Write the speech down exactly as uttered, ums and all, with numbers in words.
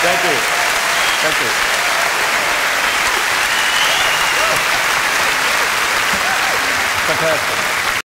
Thank you. Thank you. Fantastic.